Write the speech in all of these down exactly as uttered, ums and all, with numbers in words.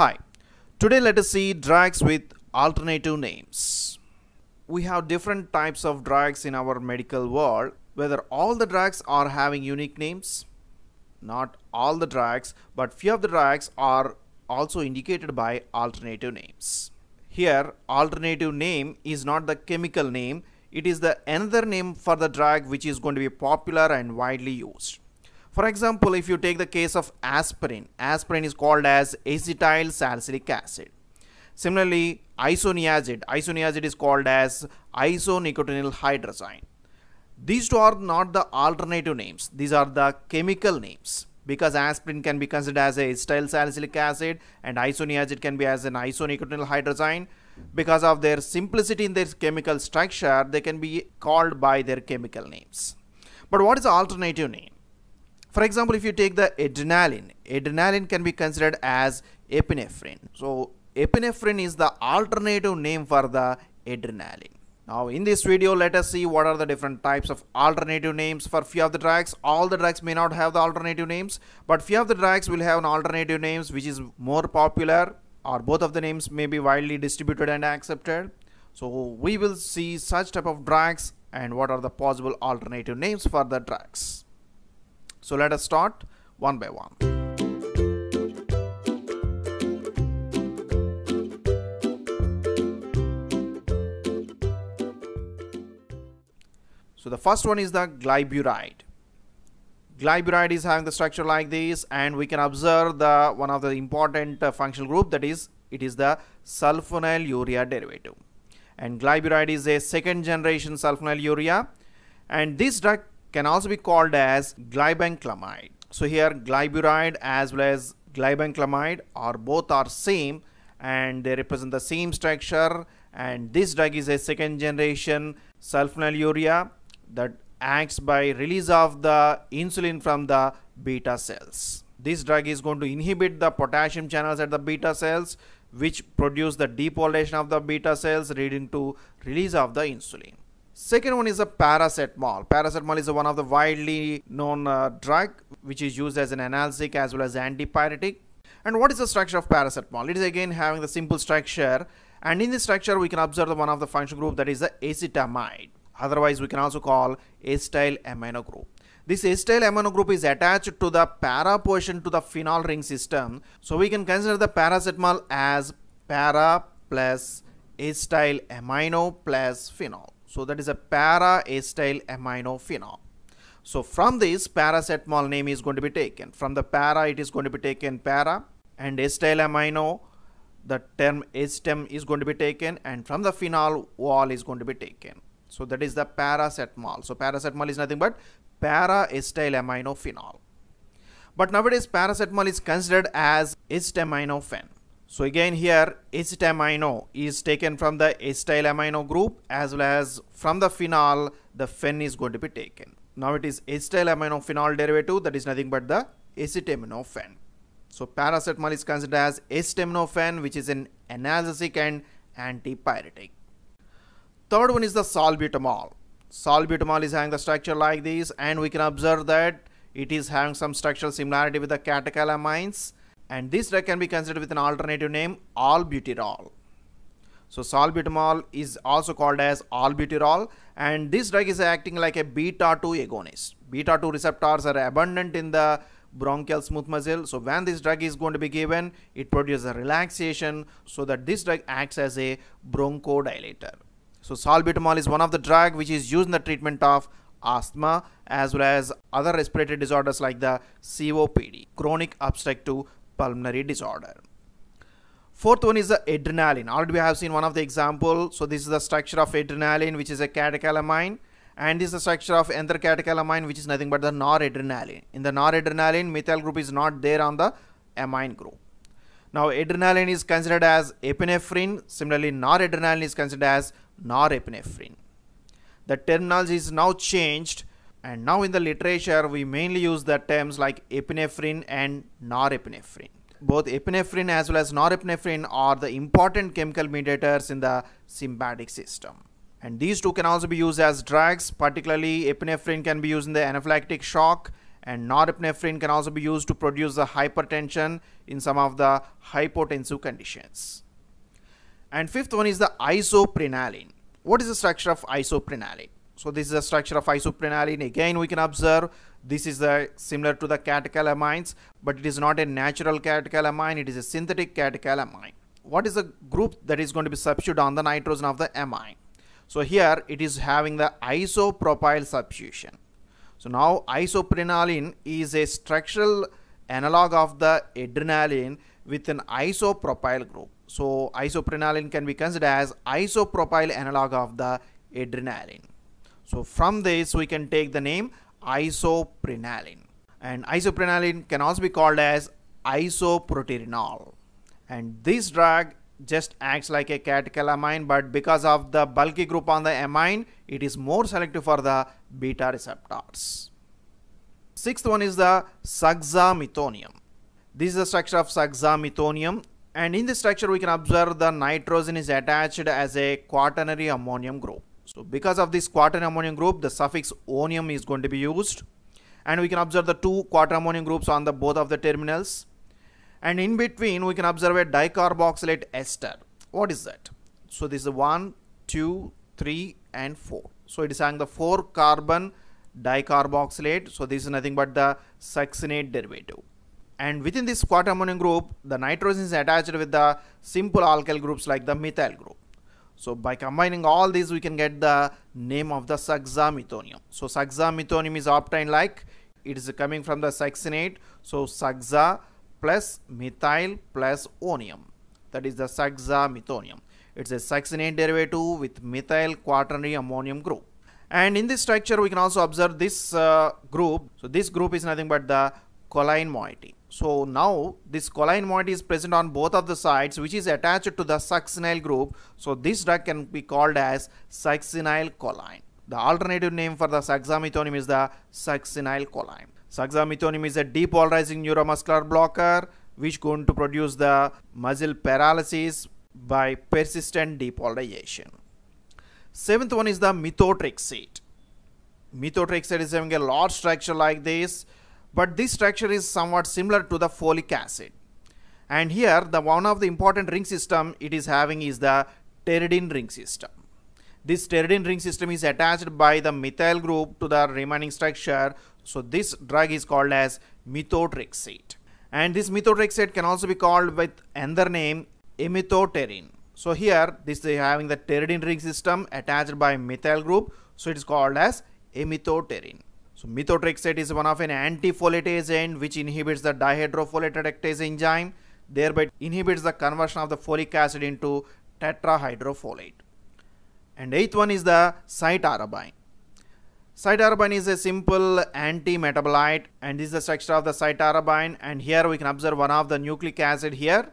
Hi, today let us see drugs with alternative names. We have different types of drugs in our medical world. Whether all the drugs are having unique names? Not all the drugs, but few of the drugs are also indicated by alternative names. Here, alternative name is not the chemical name. It is the another name for the drug which is going to be popular and widely used. For example, if you take the case of aspirin, aspirin is called as acetyl salicylic acid. Similarly, isoniazid, isoniazid is called as isonicotinyl hydrazine. These two are not the alternative names. These are the chemical names because aspirin can be considered as a acetyl salicylic acid and isoniazid can be as an isonicotinyl hydrazine. Because of their simplicity in their chemical structure, they can be called by their chemical names. But what is the alternative name? For example, if you take the adrenaline, adrenaline can be considered as epinephrine. So epinephrine is the alternative name for the adrenaline. Now in this video, let us see what are the different types of alternative names for few of the drugs. All the drugs may not have the alternative names, but few of the drugs will have an alternative names which is more popular, or both of the names may be widely distributed and accepted. So we will see such type of drugs and what are the possible alternative names for the drugs. So let us start one by one. So the first one is the gliburide. Gliburide is having the structure like this, and we can observe the one of the important uh, functional group, that is it is the sulfonylurea derivative, and gliburide is a second generation sulfonylurea, and this drug can also be called as glibenclamide. So here gliburide as well as glibenclamide are both are same and they represent the same structure, and this drug is a second generation sulfonylurea that acts by release of the insulin from the beta cells. This drug is going to inhibit the potassium channels at the beta cells, which produce the depolarization of the beta cells, leading to release of the insulin. Second one is a paracetamol. Paracetamol is one of the widely known uh, drug which is used as an analgesic as well as antipyretic. And what is the structure of paracetamol? It is again having the simple structure, and in this structure we can observe the one of the functional group, that is the acetamide. Otherwise we can also call acetyl amino group. This acetyl amino group is attached to the para portion to the phenol ring system. So we can consider the paracetamol as para plus acetyl amino plus phenol. So that is a para-acetyl aminophenol. So from this, paracetamol name is going to be taken. From the para, it is going to be taken para, and acetyl amino, the term acetam is going to be taken, and from the phenol, all is going to be taken. So that is the paracetamol. So paracetamol is nothing but para-acetyl aminophenol. But nowadays, paracetamol is considered as acetaminophen. So again here acetamino is taken from the acetyl amino group as well as from the phenol, the phen is going to be taken. Now it is acetyl amino phenol derivative, that is nothing but the acetaminophen. So paracetamol is considered as acetaminophen, which is an analgesic and antipyretic. Third one is the salbutamol. Salbutamol is having the structure like this, and we can observe that it is having some structural similarity with the catecholamines. And this drug can be considered with an alternative name, albuterol. So salbutamol is also called as albuterol, and this drug is acting like a beta two agonist. Beta two receptors are abundant in the bronchial smooth muscle. So when this drug is going to be given, it produces a relaxation, so that this drug acts as a bronchodilator. So salbutamol is one of the drug which is used in the treatment of asthma as well as other respiratory disorders like the C O P D, chronic obstructive pulmonary disorder. Fourth one is the adrenaline. Already we have seen one of the example. So this is the structure of adrenaline, which is a catecholamine, and this is the structure of another catecholamine, which is nothing but the noradrenaline. In the noradrenaline, methyl group is not there on the amine group. Now adrenaline is considered as epinephrine. Similarly, noradrenaline is considered as norepinephrine. The terminology is now changed, and now in the literature we mainly use the terms like epinephrine and norepinephrine. Both epinephrine as well as norepinephrine are the important chemical mediators in the sympathetic system, and these two can also be used as drugs. Particularly epinephrine can be used in the anaphylactic shock, And norepinephrine can also be used to produce the hypertension in some of the hypotensive conditions. And fifth one is the isoprenaline. What is the structure of isoprenaline? So this is the structure of isoprenaline. Again, we can observe this is the similar to the catecholamines, but it is not a natural catecholamine, it is a synthetic catecholamine. What is the group that is going to be substituted on the nitrogen of the amine? So here it is having the isopropyl substitution. So now isoprenaline is a structural analog of the adrenaline with an isopropyl group. So isoprenaline can be considered as isopropyl analog of the adrenaline. So from this we can take the name isoprenaline. And isoprenaline can also be called as isoproterenol. And this drug just acts like a catecholamine, but because of the bulky group on the amine, it is more selective for the beta receptors. Sixth one is the suxamethonium. This is the structure of suxamethonium, and in this structure we can observe the nitrogen is attached as a quaternary ammonium group. So because of this quaternary ammonium group, the suffix -onium is going to be used, and we can observe the two quaternary ammonium groups on the both of the terminals. And in between, we can observe a dicarboxylate ester. What is that? So this is one, two, three, and four. So it is having the four carbon dicarboxylate. So this is nothing but the succinate derivative. And within this quaternary group, the nitrogen is attached with the simple alkyl groups like the methyl group. So by combining all these, we can get the name of the suxamethonium. So suxamethonium is obtained like it is coming from the succinate. So suxa plus methyl plus onium, that is the suxamethonium. It's a succinate derivative with methyl quaternary ammonium group. And in this structure we can also observe this uh, group. So this group is nothing but the choline moiety. So now this choline moiety is present on both of the sides, which is attached to the succinyl group. So this drug can be called as succinylcholine. The alternative name for the suxamethonium is the succinylcholine. Suxamethonium is a depolarizing neuromuscular blocker which going to produce the muscle paralysis by persistent depolarization. Seventh one is the methotrexate. Methotrexate is having a large structure like this, but this structure is somewhat similar to the folic acid. And here the one of the important ring system it is having is the pteridine ring system. This pteridine ring system is attached by the methyl group to the remaining structure. So this drug is called as methotrexate. And this methotrexate can also be called with another name, emetoterin. So here this is having the pteridine ring system attached by methyl group. So it is called as emetoterin. So methotrexate is one of an antifolate agent which inhibits the dihydrofolate reductase enzyme, thereby inhibits the conversion of the folic acid into tetrahydrofolate. And eighth one is the cytarabine. Cytarabine is a simple anti-metabolite, and this is the structure of the cytarabine. And here we can observe one of the nucleic acid here.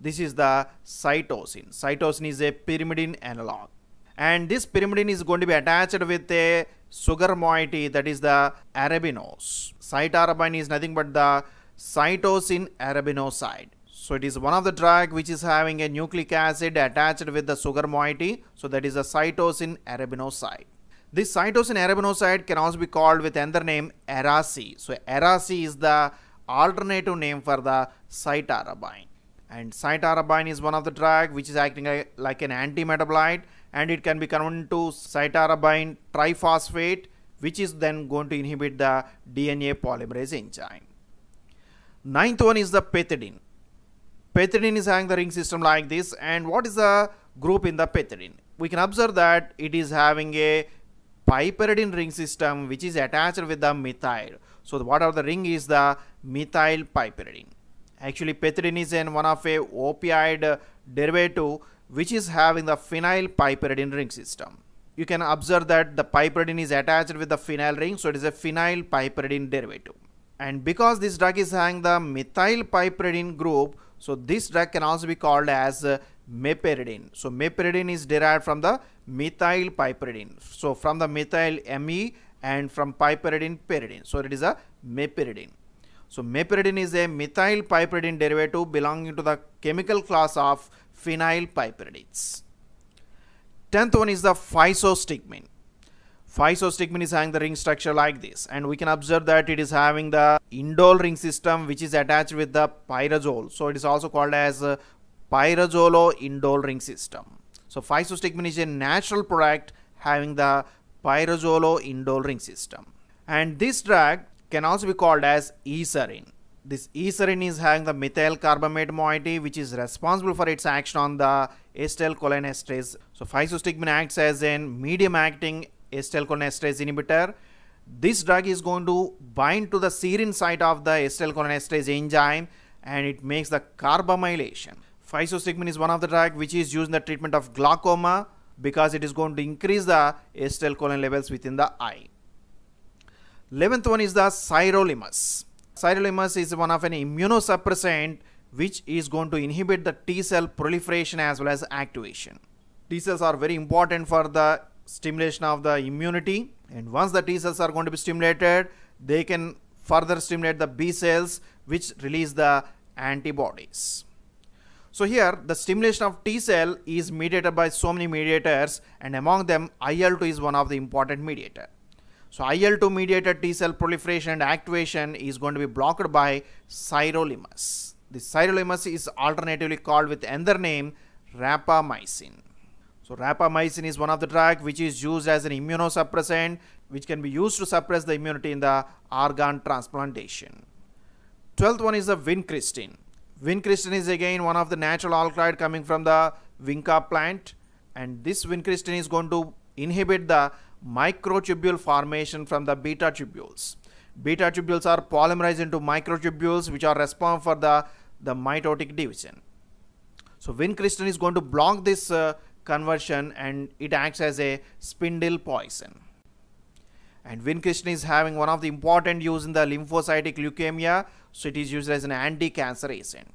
This is the cytosine. Cytosine is a pyrimidine analog. And this pyrimidine is going to be attached with a sugar moiety, that is the arabinose. Cytarabine is nothing but the cytosine arabinoside. So it is one of the drug which is having a nucleic acid attached with the sugar moiety. So that is the cytosine arabinoside. This cytosine arabinoside can also be called with another name, aracy. So aracy is the alternative name for the cytarabine. And cytarabine is one of the drug which is acting like an anti-metabolite, and it can be converted to cytarabine triphosphate, which is then going to inhibit the D N A polymerase enzyme. Ninth one is the pethidine. Pethidine is having the ring system like this, and what is the group in the pethidine? We can observe that it is having a piperidine ring system which is attached with the methyl. So what are the ring is the methyl piperidine. Actually pethidine is in one of a opioid derivative which is having the phenyl piperidine ring system. You can observe that the piperidine is attached with the phenyl ring, so it is a phenyl piperidine derivative. And because this drug is having the methyl piperidine group, so this drug can also be called as meperidine. So meperidine is derived from the methyl piperidine. So from the methyl ME and from piperidine peridine. So it is a meperidine. So meperidine is a methyl piperidine derivative belonging to the chemical class of phenyl piperidates. Tenth one is the physostigmine. Physostigmine is having the ring structure like this, and we can observe that it is having the indole ring system which is attached with the pyrazole. So it is also called as pyrazolo-indole ring system. So physostigmine is a natural product having the pyrazolo-indole ring system. And this drug can also be called as eserine. This eserine is having the methyl carbamate moiety which is responsible for its action on the acetylcholinesterase. So physostigmine acts as a medium acting acetylcholinesterase inhibitor. This drug is going to bind to the serine site of the acetylcholinesterase enzyme and it makes the carbamylation. Physostigmine is one of the drugs which is used in the treatment of glaucoma because it is going to increase the acetylcholine levels within the eye. eleventh one is the sirolimus. Sirolimus is one of an immunosuppressant which is going to inhibit the T cell proliferation as well as activation. T cells are very important for the stimulation of the immunity, and once the T cells are going to be stimulated, they can further stimulate the B cells which release the antibodies. So here the stimulation of T cell is mediated by so many mediators, and among them I L two is one of the important mediator. So I L two mediated T cell proliferation and activation is going to be blocked by sirolimus. The sirolimus is alternatively called with another name rapamycin. So rapamycin is one of the drugs which is used as an immunosuppressant which can be used to suppress the immunity in the organ transplantation. twelfth one is the vincristine. Vincristine is again one of the natural alkaloid coming from the vinca plant, and this vincristine is going to inhibit the microtubule formation from the beta tubules. Beta tubules are polymerized into microtubules which are responsible for the, the mitotic division. So vincristine is going to block this uh, conversion, and it acts as a spindle poison. And vincristine is having one of the important use in the lymphocytic leukemia, so it is used as an anti-cancer agent.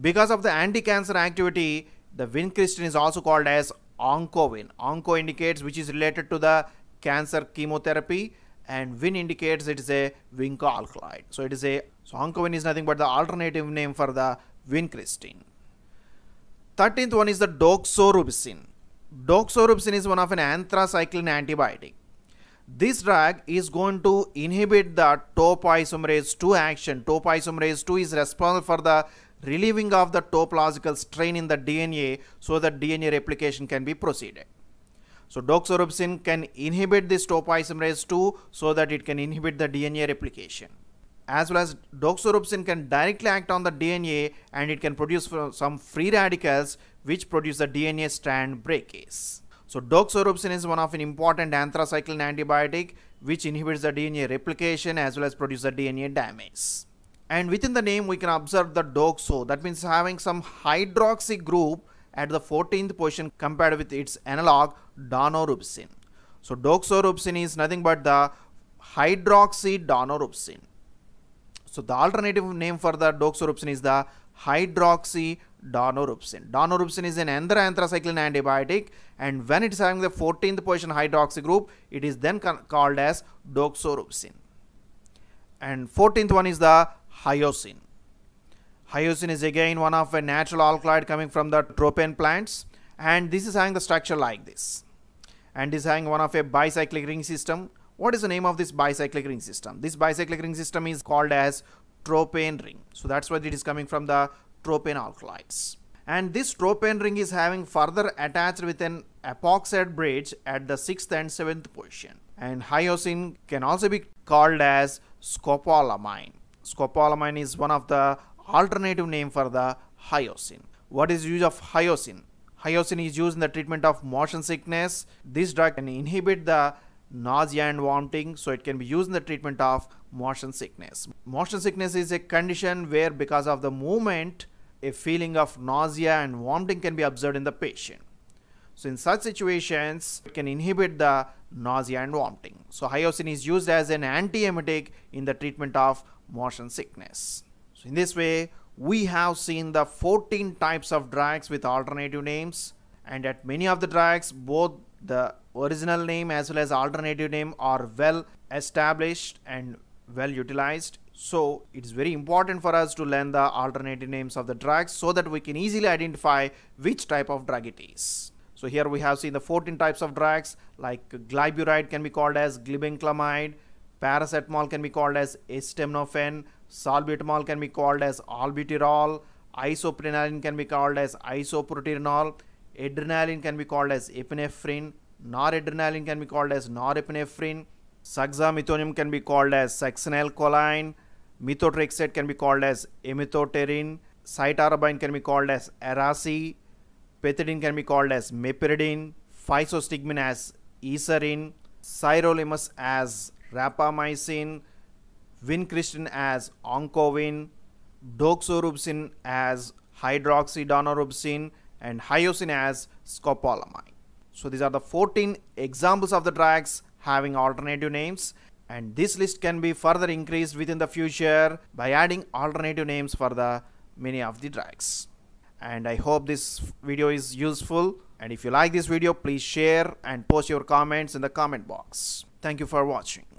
Because of the anti-cancer activity, the vincristine is also called as oncovin. Onco indicates which is related to the cancer chemotherapy, and vin indicates it is a vinca alkaloid. So it is a so oncovin is nothing but the alternative name for the vincristine. thirteenth one is the doxorubicin. Doxorubicin is one of an anthracycline antibiotic. This drug is going to inhibit the topoisomerase two action. Topoisomerase two is responsible for the relieving of the topological strain in the D N A, so that D N A replication can be proceeded. So doxorubicin can inhibit this topoisomerase two so that it can inhibit the D N A replication. As well as doxorubicin can directly act on the D N A, and it can produce some free radicals which produce the D N A strand breakage. So doxorubicin is one of an important anthracycline antibiotic which inhibits the D N A replication as well as produce the D N A damage. And within the name we can observe the doxo, that means having some hydroxy group at the fourteenth position compared with its analog donorubicin. So doxorubicin is nothing but the hydroxy donorubicin. So the alternative name for the doxorubicin is the hydroxy donorubicin. Donorubicin is an another anthracycline antibiotic, and when it is having the fourteenth position hydroxy group, it is then called as doxorubicin. And fourteenth one is the hyoscine. Hyoscine is again one of a natural alkaloid coming from the tropane plants, and this is having the structure like this, and is having one of a bicyclic ring system. What is the name of this bicyclic ring system? This bicyclic ring system is called as tropane ring. So that's why it is coming from the tropane alkaloids. And this tropane ring is having further attached with an epoxide bridge at the sixth and seventh position. And hyoscine can also be called as scopolamine. Scopolamine is one of the alternative name for the hyoscine. What is the use of hyoscine? Hyoscine is used in the treatment of motion sickness. This drug can inhibit the nausea and vomiting, so it can be used in the treatment of motion sickness. Motion sickness is a condition where because of the movement, a feeling of nausea and vomiting can be observed in the patient. So in such situations, it can inhibit the nausea and vomiting. So hyoscine is used as an antiemetic in the treatment of motion sickness. So in this way, we have seen the fourteen types of drugs with alternative names, and at many of the drugs, both the original name as well as alternative name are well established and well utilized. So it's very important for us to learn the alternative names of the drugs so that we can easily identify which type of drug it is. So here we have seen the fourteen types of drugs, like gliburide can be called as glibenclamide, paracetamol can be called as acetaminophen, salbutamol can be called as albuterol, isoprenaline can be called as isoproterenol, adrenaline can be called as epinephrine, noradrenaline can be called as norepinephrine, suxamethonium can be called as succinylcholine, methotrexate can be called as emetoterin, cytarabine can be called as erase, pethidine can be called as meperidine, physostigmine as eserine, sirolimus as rapamycin, vincristine as oncovin, doxorubicin as hydroxydonorubicin, and hyoscine as scopolamine. So these are the fourteen examples of the drugs having alternative names, and this list can be further increased within the future by adding alternative names for the many of the drugs. And I hope this video is useful, and if you like this video, please share and post your comments in the comment box. Thank you for watching.